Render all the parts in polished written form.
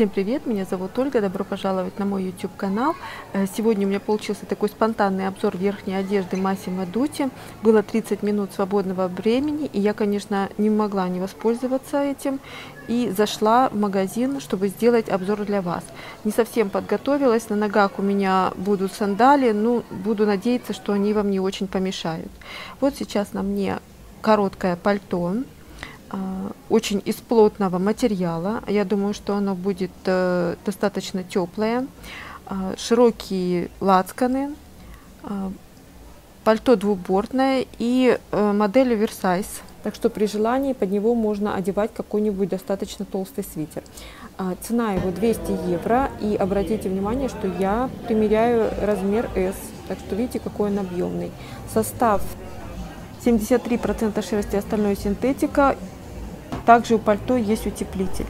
Всем привет, меня зовут Ольга, добро пожаловать на мой YouTube канал. Сегодня у меня получился такой спонтанный обзор верхней одежды Массимо Дутти. Было 30 минут свободного времени, и я, конечно, не могла не воспользоваться этим. И зашла в магазин, чтобы сделать обзор для вас. Не совсем подготовилась, на ногах у меня будут сандалии, но буду надеяться, что они вам не очень помешают. Вот сейчас на мне короткое пальто. Очень из плотного материала, я думаю, что оно будет достаточно теплое, широкие лацканы, пальто двухбортное и модель оверсайз, так что при желании под него можно одевать какой-нибудь достаточно толстый свитер. Цена его 200 евро, и обратите внимание, что я примеряю размер S, так что видите, какой он объемный. Состав: 73% шерсти, остальное синтетика. Также у пальто есть утеплитель.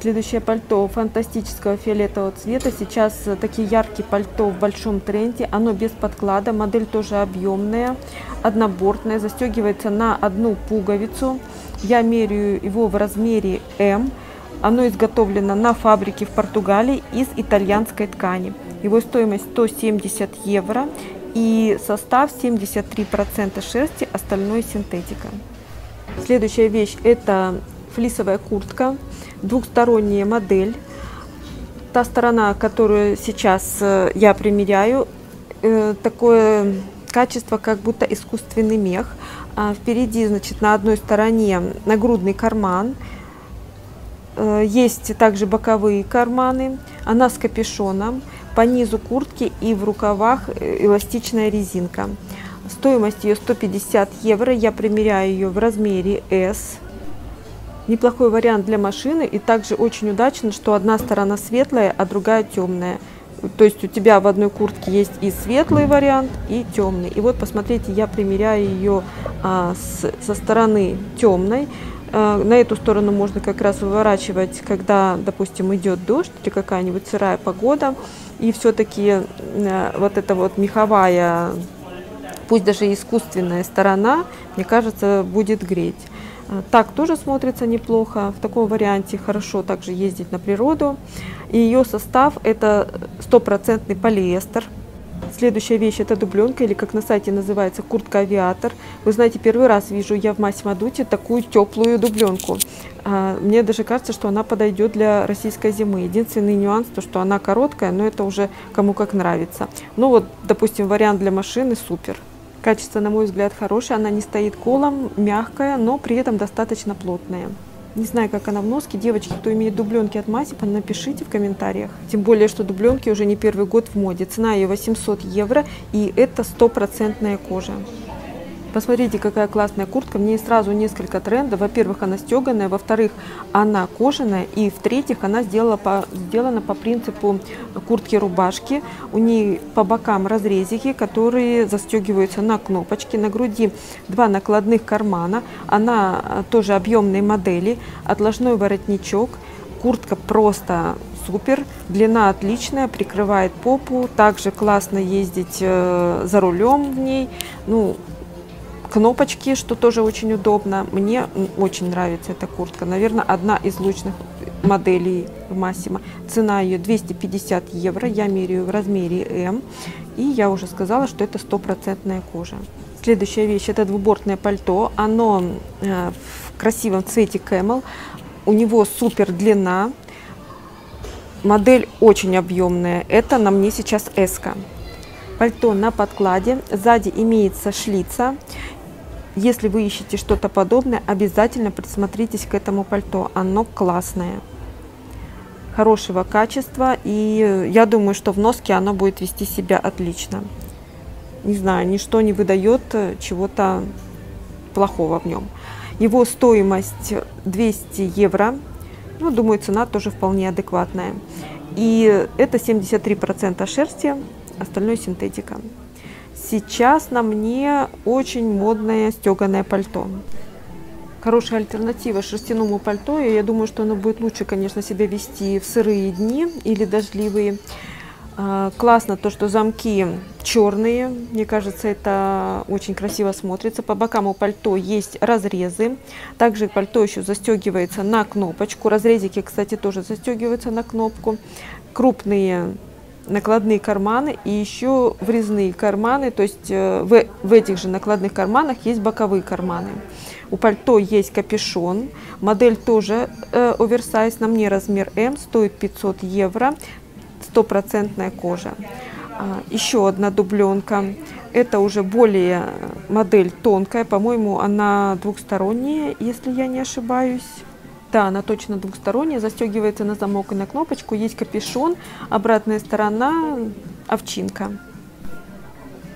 Следующее пальто фантастического фиолетового цвета. Сейчас такие яркие пальто в большом тренде. Оно без подклада, модель тоже объемная, однобортная, застегивается на одну пуговицу. Я меряю его в размере М. Оно изготовлено на фабрике в Португалии из итальянской ткани. Его стоимость 170 евро. И состав: 73% шерсти, остальное синтетика. Следующая вещь — это флисовая куртка, двухсторонняя модель. Та сторона, которую сейчас я примеряю, такое качество, как будто искусственный мех. Впереди, значит, на одной стороне нагрудный карман. Есть также боковые карманы, она с капюшоном, по низу куртки и в рукавах эластичная резинка. Стоимость ее 150 евро, я примеряю ее в размере S. Неплохой вариант для машины, и также очень удачно, что одна сторона светлая, а другая темная. То есть у тебя в одной куртке есть и светлый вариант, и темный. И вот посмотрите, я примеряю ее со стороны темной. На эту сторону можно как раз выворачивать, когда, допустим, идет дождь или какая-нибудь сырая погода. И все-таки вот эта вот меховая, пусть даже искусственная сторона, мне кажется, будет греть. Так тоже смотрится неплохо. В таком варианте хорошо также ездить на природу. И ее состав — это 100% полиэстер. Следующая вещь — это дубленка, или как на сайте называется, куртка авиатор. Вы знаете, первый раз вижу я в Массимо Дутти такую теплую дубленку. Мне даже кажется, что она подойдет для российской зимы. Единственный нюанс — то, что она короткая, но это уже кому как нравится. Ну вот, допустим, вариант для машины супер. Качество, на мой взгляд, хорошее. Она не стоит колом, мягкая, но при этом достаточно плотная. Не знаю, как она в носке. Девочки, кто имеет дубленки от Массимо, напишите в комментариях. Тем более, что дубленки уже не первый год в моде. Цена ее 800 евро, и это 100% кожа. Посмотрите, какая классная куртка. В ней сразу несколько трендов. Во-первых, она стеганая, во-вторых, она кожаная, и в-третьих, она сделана по принципу куртки-рубашки. У нее по бокам разрезики, которые застегиваются на кнопочки. На груди два накладных кармана. Она тоже объемной модели. Отложной воротничок. Куртка просто супер, длина отличная, прикрывает попу. Также классно ездить за рулем в ней. Ну, кнопочки, что тоже очень удобно. Мне очень нравится эта куртка. Наверное, одна из лучших моделей Массимо. Цена ее 250 евро. Я меряю в размере М. И я уже сказала, что это 100% кожа. Следующая вещь — это двубортное пальто. Оно в красивом цвете кэмел. У него супер длина. Модель очень объемная. Это на мне сейчас S-ка. Пальто на подкладе. Сзади имеется шлица. Если вы ищете что-то подобное, обязательно присмотритесь к этому пальто. Оно классное, хорошего качества, и я думаю, что в носке оно будет вести себя отлично. Не знаю, ничто не выдает чего-то плохого в нем. Его стоимость 200 евро. Ну, думаю, цена тоже вполне адекватная. И это 73% шерсти, остальное синтетика. Сейчас на мне очень модное стеганое пальто. Хорошая альтернатива шерстяному пальто, и я думаю, что оно будет лучше, конечно, себя вести в сырые дни или дождливые. Классно то, что замки черные, мне кажется, это очень красиво смотрится. По бокам у пальто есть разрезы, также пальто еще застегивается на кнопочку, разрезики, кстати, тоже застегиваются на кнопку. Крупные накладные карманы и еще врезные карманы, то есть в этих же накладных карманах есть боковые карманы. У пальто есть капюшон, модель тоже оверсайз, на мне размер М, стоит 500 евро. Стопроцентная кожа. Еще одна дубленка. Это уже более модель тонкая. По-моему, она двухсторонняя, если я не ошибаюсь. Да, она точно двухсторонняя. Застегивается на замок и на кнопочку. Есть капюшон. Обратная сторона овчинка.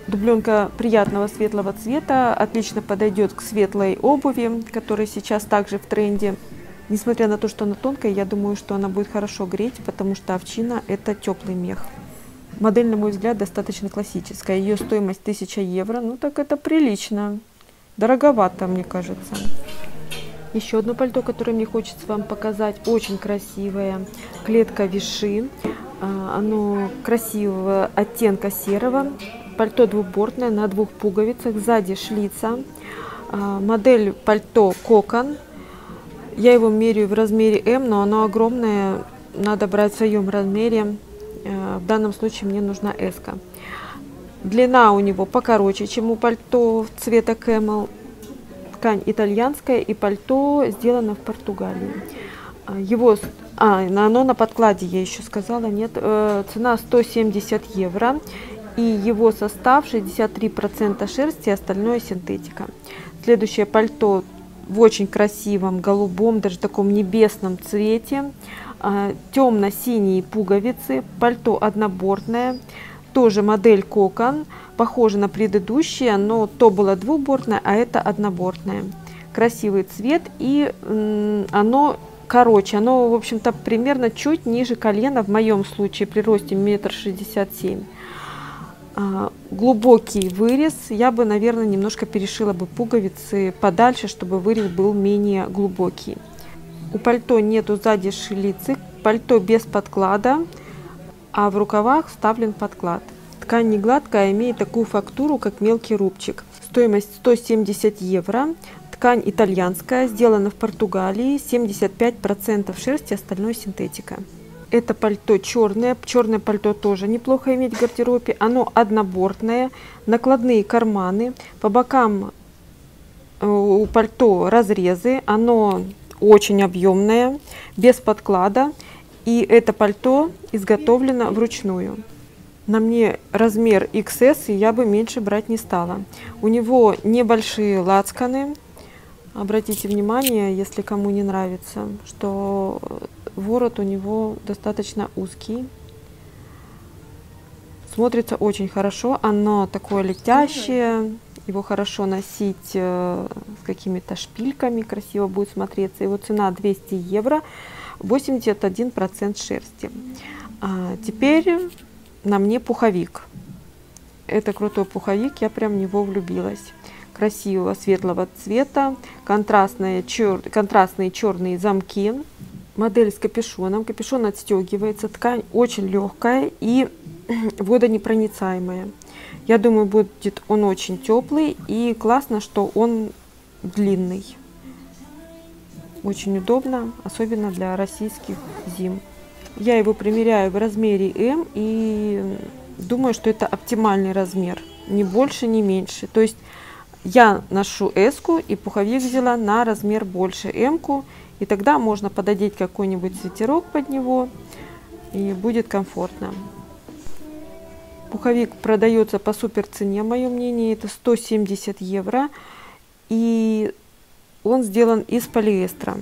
Дубленка приятного светлого цвета. Отлично подойдет к светлой обуви, которая сейчас также в тренде. Несмотря на то, что она тонкая, я думаю, что она будет хорошо греть, потому что овчина – это теплый мех. Модель, на мой взгляд, достаточно классическая. Ее стоимость 1000 евро. Ну так это прилично. Дороговато, мне кажется. Еще одно пальто, которое мне хочется вам показать. Очень красивое. Клетка Виши. Оно красивого оттенка серого. Пальто двухбортное, на двух пуговицах. Сзади шлица. Модель пальто «Кокон». Я его меряю в размере М, но оно огромное, надо брать в своем размере. В данном случае мне нужна S-ка. Длина у него покороче, чем у пальто цвета кэмел. Ткань итальянская, и пальто сделано в Португалии. Оно на подкладе, я еще сказала, нет. Цена 170 евро. И его состав 63% шерсти, остальное синтетика. Следующее пальто в очень красивом голубом, даже таком небесном цвете. Темно-синие пуговицы. Пальто однобортное. Тоже модель кокон. Похоже на предыдущее, но то было двухбортное, а это однобортное. Красивый цвет, и оно короче. Оно, в общем-то, примерно чуть ниже колена. В моем случае при росте 1,67 м. Глубокий вырез, я бы, наверное, немножко перешила бы пуговицы подальше, чтобы вырез был менее глубокий. У пальто нету сзади шлицы, пальто без подклада, а в рукавах вставлен подклад. Ткань не гладкая, имеет такую фактуру, как мелкий рубчик. Стоимость 170 евро. Ткань итальянская, сделана в Португалии, 75% шерсти, остальное синтетика. Это пальто черное. Черное пальто тоже неплохо иметь в гардеробе. Оно однобортное. Накладные карманы. По бокам у пальто разрезы. Оно очень объемное, без подклада. И это пальто изготовлено вручную. На мне размер XS, и я бы меньше брать не стала. У него небольшие лацканы. Обратите внимание, если кому не нравится, что ворот у него достаточно узкий. Смотрится очень хорошо. Оно такое летящее. Его хорошо носить с какими-то шпильками. Красиво будет смотреться. Его цена 200 евро. 81% шерсти. Теперь на мне пуховик. Это крутой пуховик. Я прям в него влюбилась. Красивого светлого цвета. Контрастные черные замки. Модель с капюшоном. Капюшон отстегивается. Ткань очень легкая и водонепроницаемая. Я думаю, будет он очень теплый. И классно, что он длинный. Очень удобно, особенно для российских зим. Я его примеряю в размере М и думаю, что это оптимальный размер. Ни больше, ни меньше. То есть я ношу S-ку, и пуховик взяла на размер больше М-ку. И тогда можно пододеть какой-нибудь свитерок под него, и будет комфортно. Пуховик продается по супер цене, мое мнение, это 170 евро. И он сделан из полиэстера.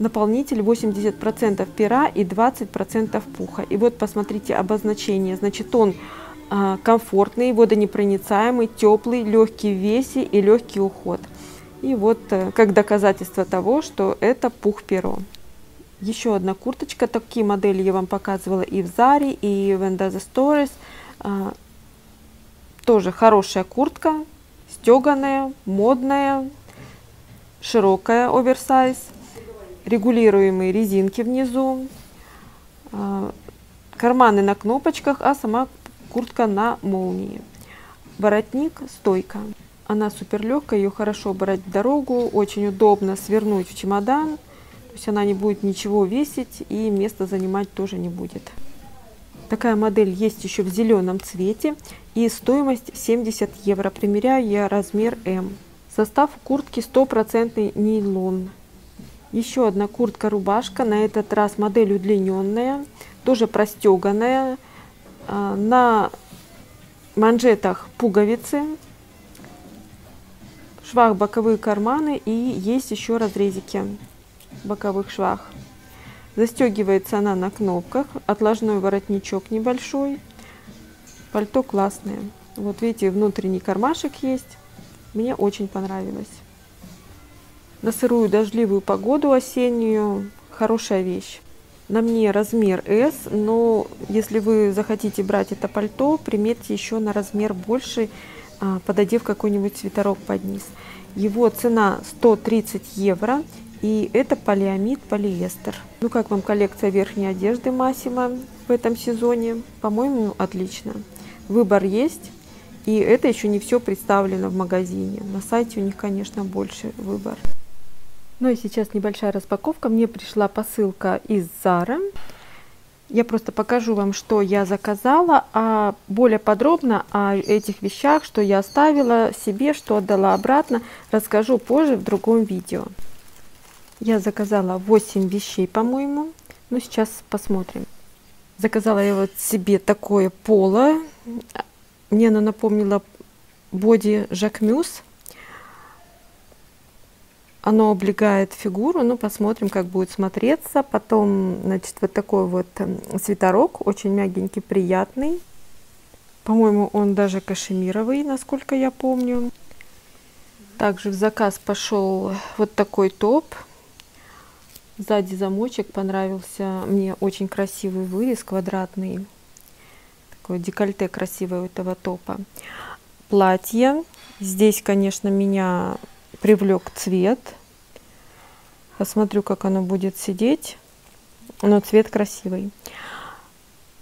Наполнитель 80% пера и 20% пуха. И вот посмотрите обозначение. Значит, он комфортный, водонепроницаемый, теплый, легкий в весе и легкий уход. И вот как доказательство того, что это пух-перо. Еще одна курточка. Такие модели я вам показывала и в Заре, и в Endo The Stories. Тоже хорошая куртка. Стеганая, модная, широкая, оверсайз. Регулируемые резинки внизу. карманы на кнопочках, а сама куртка на молнии. Воротник стойка. Она супер легкая, ее хорошо брать в дорогу, очень удобно свернуть в чемодан. То есть она не будет ничего весить и места занимать тоже не будет. Такая модель есть еще в зеленом цвете и стоимость 70 евро. Примеряю я размер М. Состав куртки 100% нейлон. Еще одна куртка-рубашка, на этот раз модель удлиненная, тоже простеганная. На манжетах пуговицы, в швах боковые карманы и есть еще разрезики в боковых швах. Застегивается она на кнопках, отложной воротничок небольшой, пальто классное. Вот видите, внутренний кармашек есть, мне очень понравилось. На сырую дождливую погоду осеннюю хорошая вещь. На мне размер S, но если вы захотите брать это пальто, примерьте еще на размер больше, пододев какой-нибудь свитерок под низ. Его цена 130 евро, и это полиамид полиэстер. Ну как вам коллекция верхней одежды Massimo в этом сезоне? По-моему, отлично. Выбор есть, и это еще не все представлено в магазине. На сайте у них, конечно, больше выбор. Ну и сейчас небольшая распаковка. Мне пришла посылка из Зары. Я просто покажу вам, что я заказала, а более подробно о этих вещах, что я оставила себе, что отдала обратно, расскажу позже в другом видео. Я заказала 8 вещей, по-моему. Ну, сейчас посмотрим. Заказала я вот себе такое поло. Мне оно напомнило боди Жакмюс. Оно облегает фигуру, ну, посмотрим, как будет смотреться. Потом, значит, вот такой вот свитерок, очень мягенький, приятный. По-моему, он даже кашемировый, насколько я помню. Также в заказ пошел вот такой топ. Сзади замочек понравился. Мне очень красивый вырез квадратный. Такое декольте красивое у этого топа. Платье. Здесь, конечно, меня привлек цвет. Посмотрю, как оно будет сидеть. Но цвет красивый.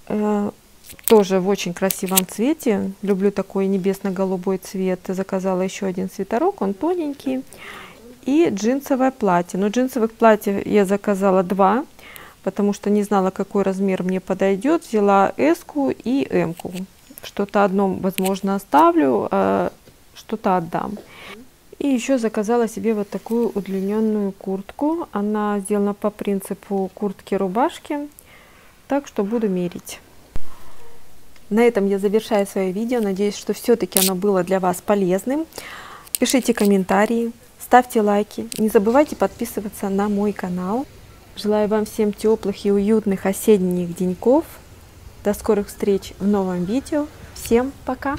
Тоже в очень красивом цвете. Люблю такой небесно-голубой цвет. Заказала еще один свитерок. Он тоненький. И джинсовое платье. Но джинсовых платьев я заказала 2. Потому что не знала, какой размер мне подойдет. Взяла S-ку и M-ку. Что-то одно, возможно, оставлю. А что-то отдам. И еще заказала себе вот такую удлиненную куртку. Она сделана по принципу куртки-рубашки. Так что буду мерить. На этом я завершаю свое видео. Надеюсь, что все-таки оно было для вас полезным. Пишите комментарии, ставьте лайки. Не забывайте подписываться на мой канал. Желаю вам всем теплых и уютных осенних деньков. До скорых встреч в новом видео. Всем пока!